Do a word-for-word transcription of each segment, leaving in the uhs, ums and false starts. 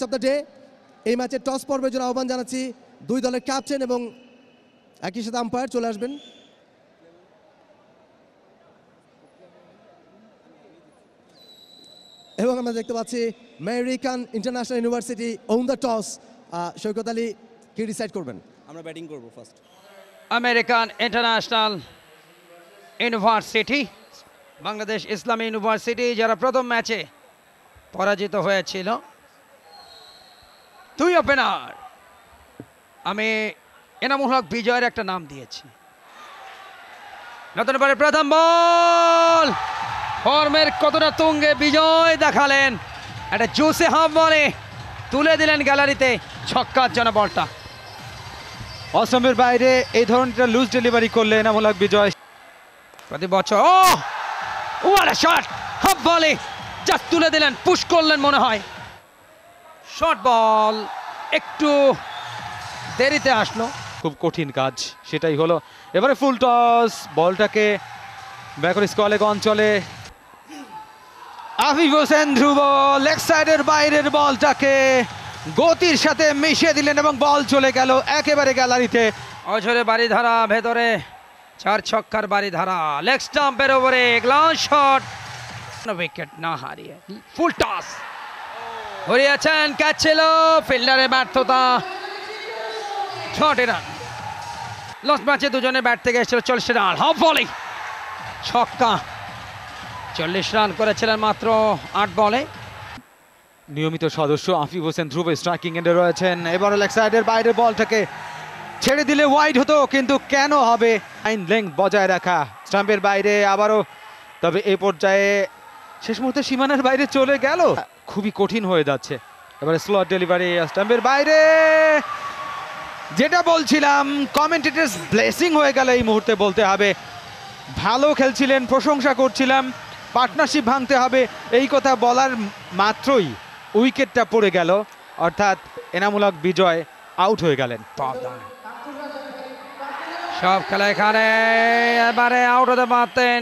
match of the day. এই ম্যাচে toss পর্বের জন্য আহ্বান জানাচ্ছি দুই দলের ক্যাপ্টেন এবং একই সাথে আম্পায়ার চলে আসবেন এবং আমরা দেখতে পাচ্ছি American International University on the toss Shawkat Ali কি ডিসাইড করবেন আমরা ব্যাটিং করব first American International University Bangladesh Islami university যারা প্রথম ম্যাচে পরাজিত হয়েছিল দুই ওপেনার আমি এনামুল হক বিজয়ের একটা নাম দিয়েছি নতুন বারে প্রথম বল ফর্মের কতটা তুঙ্গে বিজয় দেখালেন একটা জোসে হাফ বলে তুলে দিলেন গ্যালারিতে ছক্কার জন্য বলটা অসমের বাইরে এই ধরনের লুজ ডেলিভারি করলে এনামুল হক বিজয় প্রতি বছর ও ওয়ালা শট হাফ বলে জাস্ট তুলে দিলেন পুশ করলেন মনে হয় শর্ট বল একটু দেরিতে আসলো খুব কঠিন কাজ সেটাই হলো এবারে ফুল টস বলটাকে ব্যাকর স্কোয়ালেগ অঞ্চলে আফিফ হোসেন ধ্রুব লেগ সাইডের বাইরের বলটাকে গতির সাথে মিশিয়ে দিলেন এবং বল চলে গেল একেবারে গ্যালারিতে অঝরে বাড়িধারা ভেতরে চার ছক্কার বাড়িধারা লেগ স্টাম্পের ওভারে গ্লান্স শট উইকেট না হারিয়ে ফুল টস হরিয়াছেন ক্যাচ ছিল ফিল্ডারে ব্যর্থতা ছটে রান লাস্ট ম্যাচে দুজনে ব্যাট থেকে এসেছিল চল্লিশ রান হাফ বলে ছক্কা চল্লিশ রান করেছিলেন মাত্র আট বলে নিয়মিত সদস্য আফিফ হোসেন ধ্রুব স্ট্রাইকিং এন্ডে রয়েছেন এবার লেগ সাইডের বাইরে বলটাকে ছেড়ে দিলে ওয়াইড হতো কিন্তু কেন হবে লাইন লেংথ বজায় রাখা স্টাম্পের বাইরে আবারও তবে এই পর্যায়ে শেষ মুহূর্তে সীমানার বাইরে চলে গেল খুবই কঠিন হয়ে যাচ্ছে এবারে স্লট ডেলিভারি স্টাম্পের বাইরে যেটা বলছিলাম কমেন্টেটরস ব্লেসিং হয়ে গেল এই মুহূর্তে বলতে হবে ভালো খেলছিলেন প্রশংসা করছিলাম পার্টনারশিপ ভাঙতে হবে এই কথা বলার মাত্রই উইকেটটা পড়ে গেল অর্থাৎ এনামুল হক বিজয় আউট হয়ে গেলেন সব খেলা এখানে এবারে আউট হতে পারতেন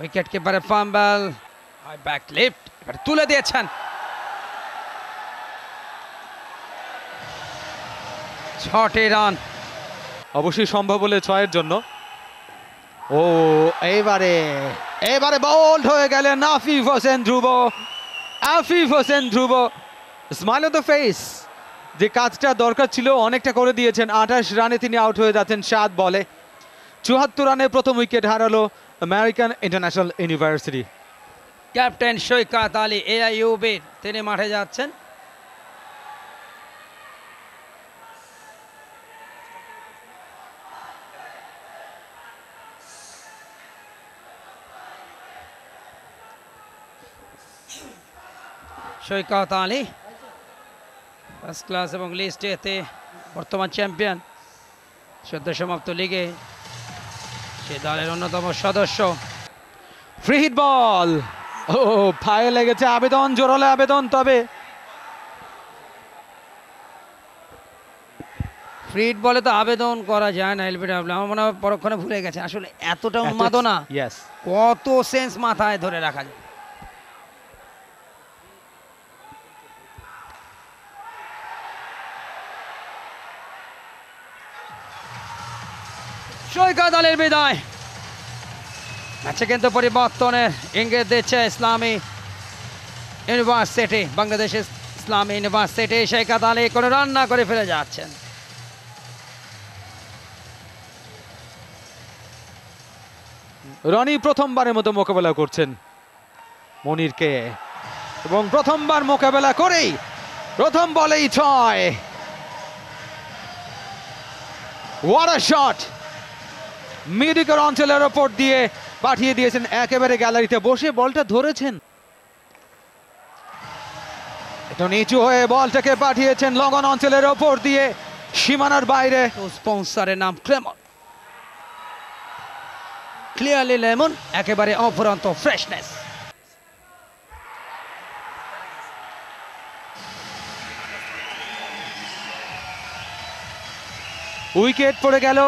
উইকেট কিপারে ফাম্বল ব্যাক লিফট এবার তুলে দিয়েছেন ছটি রান অবশ্যই সম্ভব হলে ছয়ের জন্য ও এবারে এবারে বোল্ড হয়ে গেলেন Afif Hossain Dhruba Afif Hossain Dhruba smile on the face যে কাজটা দরকার ছিল অনেকটা করে দিয়েছেন আঠাশ রানে তিনি আউট হয়ে যাচ্ছেন সাত বলে চুয়াত্তর রানে প্রথম উইকেট হারালো American International University captain Shaikat Ali AIUB তিনি মাঠে যাচ্ছেন শৈকাত আলী ফার্স্ট ক্লাস এবং লিস্টেতে বর্তমান চ্যাম্পিয়ন সদ্য সমাপ্ত লিগে সে দলের অন্যতম সদস্য ফ্রি হিট বল ও পায়ে লেগেছে আবেদন জোরালো আবেদন তবে ফ্রি হিট বলে তো আবেদন করা যায় না হেলমেট আমার মনে হয় পরক্ষণে ভুলে গেছে আসলে এতটা উন্মাদনা কত সেন্স মাথায় ধরে রাখা যায় শওকত আলীর বিদায় ম্যাচে কিন্তু পরিবর্তনের ইঙ্গিত দিচ্ছে ইসলামী ইউনিভার্সিটি বাংলাদেশ ইসলামী ইউনিভার্সিটি শওকত আলী কোনো রান না করে ফিরে যাচ্ছেন রনি প্রথমবারের মতো মোকাবেলা করছেন মনিরকে এবং প্রথমবার মোকাবেলা করেই প্রথম বলেই ছয় হোয়াট আ শট মিডিকর অঞ্চলের ওপর দিয়ে পাঠিয়ে দিয়েছেন একেবারে গ্যালারিতে বসে বলটা ধরেছেন একটু নিচু হয়ে বলটাকে পাঠিয়েছেন লগন অঞ্চলের ওপর দিয়ে সীমানার বাইরে স্পন্সরের নাম ক্লেমন ক্লিয়ারলি লেমন একেবারে অফুরন্ত ফ্রেশনেস উইকেট পড়ে গেল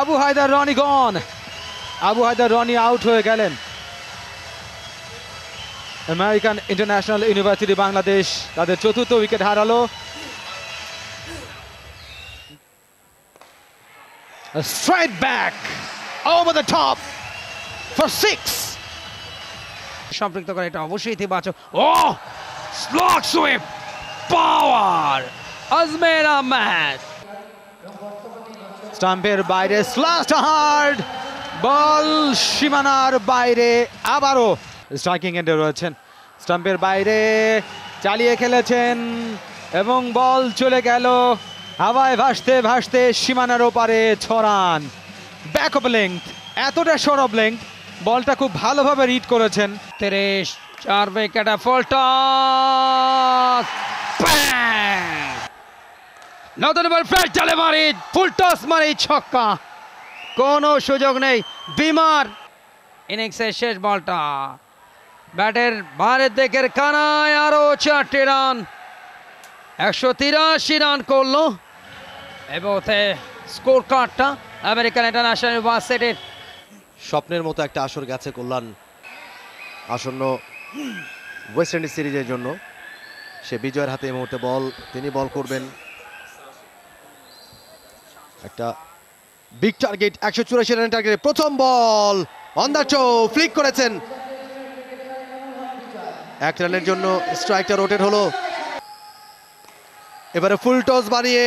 আবু হায়দার রনি গন আবু হায়দার রনি আউট হয়ে গেলেন American International University Bangladesh তাদের চতুর্থ উইকেট হারালো। A straight back over the top for six. সম্পৃক্ত করে এটা অবশ্যই ইতিবাচক। Oh, slot sweep, power, Azmer Ahmed. স্টাম্পের বাইরে slashed hard, ball সীমানার বাইরে আবারো। স্ট্রাইকিং এন্ডে রয়েছেন, স্টাম্পের বাইরে চালিয়ে খেলেছেন এবং বল চলে গেল হাওয়ায় ভাসতে ভাসতে সীমানার ওপারে ছড়ান। ব্যাক অফ লেংথ, এতটা শর্ট অফ লেংথ, বলটা খুব ভালোভাবে রিড করেছেন। তেরেশ চার উইকেটে ফুলটস, নতুন বল ফ্ল্যাট জালে মারি, ফুলটস মারি ছক্কা, কোনো সুযোগ নেই বিমার। ইনিংসের শেষ বলটা ব্যাটের বাইরের দিকের কানায়, আরো চারটি রান, একশো তিরাশি রান করলো। এবং স্কোর কার্ডটা আমেরিকান ইন্টারন্যাশনাল ইউনিভার্সিটির। স্বপ্নের মতো একটা আসর গেছে কল্যাণ, আসন্ন ওয়েস্ট ইন্ডিজ সিরিজের জন্য সে বিজয়ের হাতে এই মুহূর্তে বল, তিনি বল করবেন। একটা বিগ টার্গেট, একশো চুরাশি রানের টার্গেট, প্রথম বল অন দ্য চো, ফ্লিক করেছেন, এক রানের জন্য স্ট্রাইকটা রোটেট হলো। এবারে ফুল টস বানিয়ে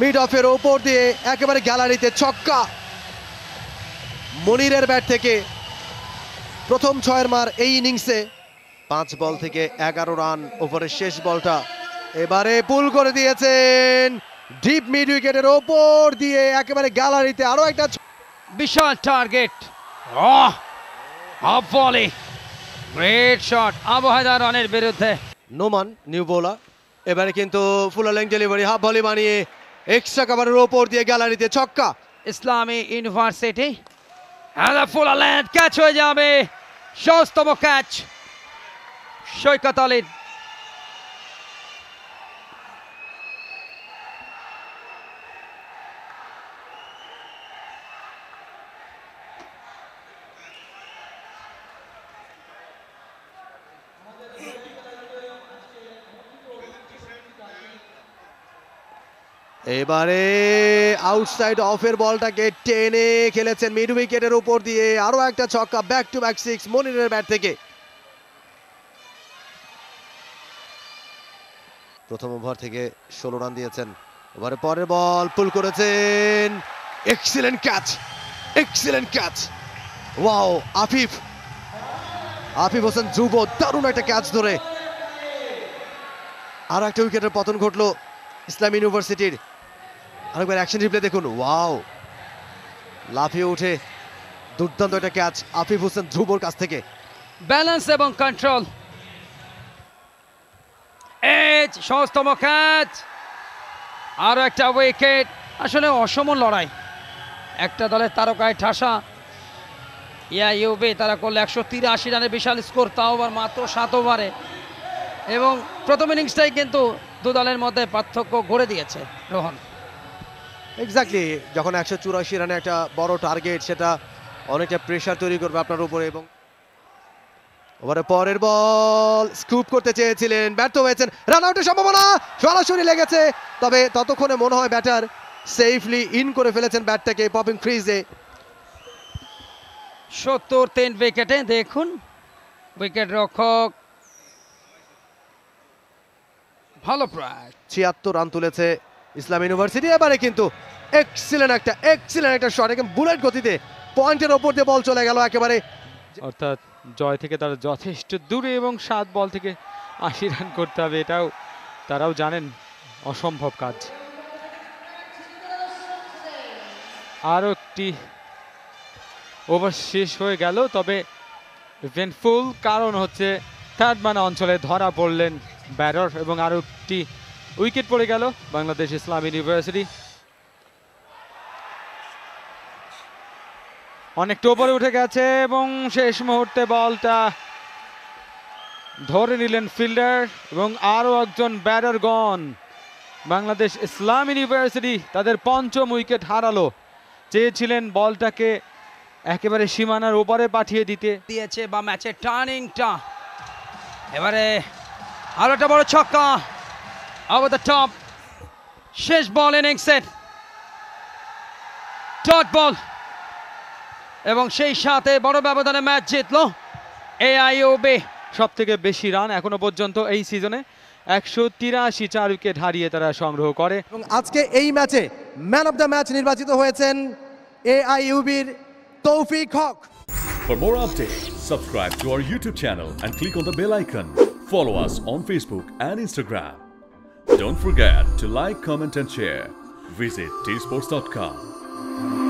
মিড অফের ওপর দিয়ে একেবারে গ্যালারিতে ছক্কা, মনিরের ব্যাট থেকে প্রথম ছয়ের মার এই ইনিংসে। পাঁচ বল থেকে এগারো রান, ওভারের শেষ বলটা এবারে পুল করে দিয়েছেন ডিপ মিড উইকেটের ওপর দিয়ে একেবারে গ্যালারিতে, আরো একটা বিশাল target. Oh, off volley, great shot Abu Haider রনের বিরুদ্ধে, নোমান নিউ বোলার। এবারে কিন্তু full length delivery, half volley বানিয়ে এক্সট্রা কভারের ওপর দিয়ে গ্যালারিতে ছক্কা। ইসলামী ইউনিভার্সিটি ফুল লেংথ ক্যাচ হয়ে যাবে, ষষ্ঠতম ক্যাচ শৈকত আলীর। এবারে আউটসাইড অফের বলটাকে টেনে খেলেছেন মিড উইকেটের উপর দিয়ে, আরো একটা ছক্কা, ব্যাক টু ব্যাক সিক্স মনিরের ব্যাট থেকে। প্রথম ওভার থেকে ষোলো রান দিয়েছেন। ওভারের পরের বল পুল করেছেন, excellent catch, excellent catch, wow. Afif Afif Hossain যুব দারুণ একটা ক্যাচ ধরে আর একটা উইকেটের পতন ঘটলো ইসলামী ইউনিভার্সিটির। আরেকবার অ্যাকশন রিপ্লে দেখুন, ওয়াও, লাফিয়ে উঠে দুর্দান্ত একটা ক্যাচ আফিফ হোসেন ধ্রুবর কাছ থেকে। ব্যালেন্স এবং কন্ট্রোল, এজ সহজতম ক্যাচ, আরও একটা উইকেট। আসলে অসম লড়াই, একটা দলের তারকায় ঠাসা ইয়া ইউবি তারা করলো একশো তিরাশি রানের বিশাল স্কোর, তাও আবার মাত্র সাত ওভারে, এবং প্রথম ইনিংসটাই কিন্তু দু দলের মধ্যে পার্থক্য গড়ে দিয়েছে রোহন। এক্স্যাক্টলি, যখন একশো চুরাশি রানে একটা বড় টার্গেট, সেটা অনেকটা প্রেশার তৈরি করবে আপনার উপরে। এবং ওভারের পরের বল স্কুপ করতে চেয়েছিলেন, ব্যর্থ হয়েছেন, রান আউটের সম্ভাবনা সরাসরি লেগেছে, তবে ততক্ষণে মনে হয় ব্যাটার সেফলি ইন করে ফেলেছেন ব্যাটটাকে পপিং ক্রিজে। সত্তর তিন উইকেটে দেখুন উইকেট রক্ষক ভালো, প্রায় ছিয়াত্তর রান তুলেছে ইসলাম ইউনিভার্সিটি। এবারে কিন্তু এক্সিলেন্ট একটা এক্সিলেন্ট একটা শট, একদম বুলেট গতিতে পয়েন্টের ওপর দিয়ে বল চলে গেল একেবারে, অর্থাৎ জয় থেকে তারা যথেষ্ট দূরে এবং সাত বল থেকে আশি রান করতে হবে, এটাও তারাও জানেন অসম্ভব কাজ। আরও একটি ওভার শেষ হয়ে গেল, তবে ইভেন্টফুল, কারণ হচ্ছে থার্ড ম্যান অঞ্চলে ধরা পড়লেন ব্যাটার এবং আরও একটি উইকেট পড়ে গেল বাংলাদেশ ইসলামী ইউনিভার্সিটি। অনেকটা ওপরে উঠে গেছে এবং শেষ মুহূর্তে বলটা ধরে নিলেন ফিল্ডার এবং আরও একজন ব্যাটার গন। বাংলাদেশ ইসলামী ইউনিভার্সিটি তাদের পঞ্চম উইকেট হারালো। চেয়েছিলেন বলটাকে একেবারে সীমানার ওপারে পাঠিয়ে দিতে দিয়েছে বা ম্যাচে টার্নিংটা এবারে আরো একটা বড় ছক্কা ওভার দ্য টপ শেষ বল ইনিংসে ডট বল এবং সেই সাথে বড় ব্যবধানে ম্যাচ জিতলো এআইওবি সবথেকে বেশি রান এখনো পর্যন্ত এই সিজনে একশো তিরাশি চার উইকেট হারিয়ে তারা সংগ্রহ করে এবং আজকে এই ম্যাচে ম্যান অফ দ্য ম্যাচ নির্বাচিত হয়েছেন এআইইউবির Tofiq Hock. For more updates, subscribe to our YouTube channel and click on the bell icon. Follow us on Facebook and Instagram. Don't forget to like, comment and share. Visit t sports dot com.